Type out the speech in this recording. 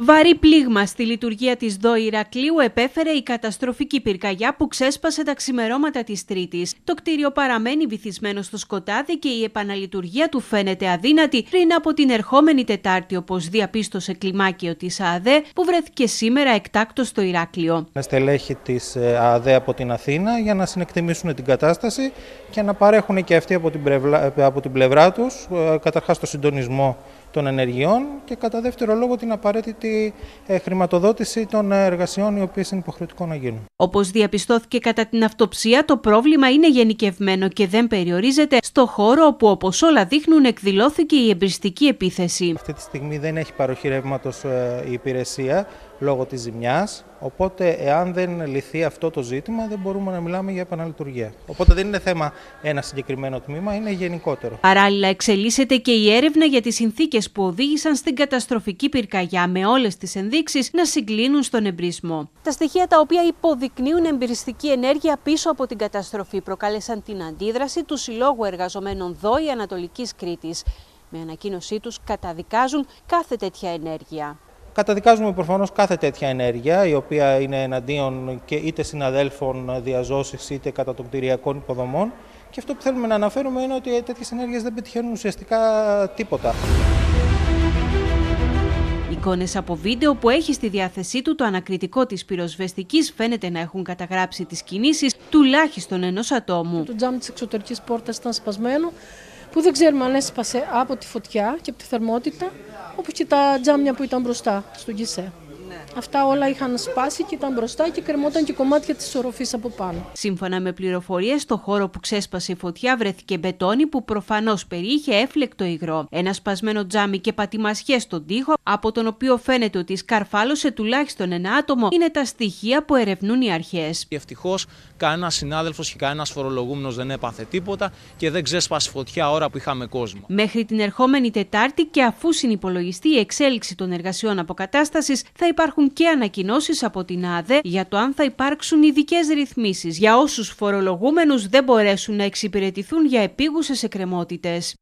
Βαρύ πλήγμα στη λειτουργία της ΔΟΗ Ηρακλείου επέφερε η καταστροφική πυρκαγιά που ξέσπασε τα ξημερώματα της Τρίτης. Το κτίριο παραμένει βυθισμένο στο σκοτάδι και η επαναλειτουργία του φαίνεται αδύνατη πριν από την ερχόμενη Τετάρτη, όπως διαπίστωσε κλιμάκιο της ΑΔΕ που βρέθηκε σήμερα εκτάκτος στο Ηράκλειο. Με στελέχη της ΑΔΕ από την Αθήνα για να συνεκτιμήσουν την κατάσταση και να παρέχουν και αυτοί από την πλευρά τους, καταρχάς το συντονισμό των ενεργειών και κατά δεύτερο λόγο την απαραίτητη χρηματοδότηση των εργασιών οι οποίες είναι υποχρεωτικό να γίνουν. Όπως διαπιστώθηκε κατά την αυτοψία, το πρόβλημα είναι γενικευμένο και δεν περιορίζεται στο χώρο όπου, όπως όλα δείχνουν, εκδηλώθηκε η εμπριστική επίθεση. Αυτή τη στιγμή δεν έχει παροχή ρεύματος η υπηρεσία λόγω της ζημιάς, οπότε εάν δεν λυθεί αυτό το ζήτημα δεν μπορούμε να μιλάμε για επαναλειτουργία. Οπότε δεν είναι θέμα ένα συγκεκριμένο τμήμα, είναι γενικότερο. Παράλληλα εξελίσσεται και η έρευνα για τις συνθήκες που οδήγησαν στην καταστροφική πυρκαγιά, με όλες τις ενδείξεις να συγκλίνουν στον εμπρισμό. Τα στοιχεία τα οποία υποδεικνύουν εμπειριστική ενέργεια πίσω από την καταστροφή προκάλεσαν την αντίδραση του Συλλόγου Εργαζομένων ΔΟΗ Ανατολικής Κρήτης. Με ανακοίνωσή τους καταδικάζουν κάθε τέτοια ενέργεια. Καταδικάζουμε προφανώς κάθε τέτοια ενέργεια, η οποία είναι εναντίον και είτε συναδέλφων διαζώσης είτε κατά των κτηριακών υποδομών. Και αυτό που θέλουμε να αναφέρουμε είναι ότι τέτοιες ενέργειες δεν πετυχαίνουν ουσιαστικά τίποτα. Εικόνες από βίντεο που έχει στη διάθεσή του το ανακριτικό της πυροσβεστικής φαίνεται να έχουν καταγράψει τις κινήσεις τουλάχιστον ενός ατόμου. Το τζάμι της εξωτερικής πόρτας ήταν σπασμένο, που δεν ξέρουμε αν έσπασε από τη φωτιά και από τη θερμότητα, όπως και τα τζάμια που ήταν μπροστά στον γκισέ. Αυτά όλα είχαν σπάσει και ήταν μπροστά και κρεμόταν και κομμάτια της οροφής από πάνω. Σύμφωνα με πληροφορίες, στο χώρο που ξέσπασε η φωτιά βρέθηκε μπετόνι που προφανώς περιείχε έφλεκτο υγρό, ένα σπασμένο τζάμι και πατημασιές στον τοίχο, από τον οποίο φαίνεται ότι σκαρφάλωσε τουλάχιστον ένα άτομο, είναι τα στοιχεία που ερευνούν οι αρχές. Ευτυχώς κανένας συνάδελφος και κανένας φορολογούμενος δεν έπαθε τίποτα και δεν ξέσπασε φωτιά ώρα που είχαμε κόσμο. Μέχρι την ερχόμενη Τετάρτη και αφού συνυπολογιστεί η εξέλιξη των εργασιών αποκατάστασης, θα υπάρχουν και ανακοινώσεις από την ΑΔΕ για το αν θα υπάρξουν ειδικές ρυθμίσεις για όσους φορολογούμενους δεν μπορέσουν να εξυπηρετηθούν για επίγουσες εκκρεμότητες.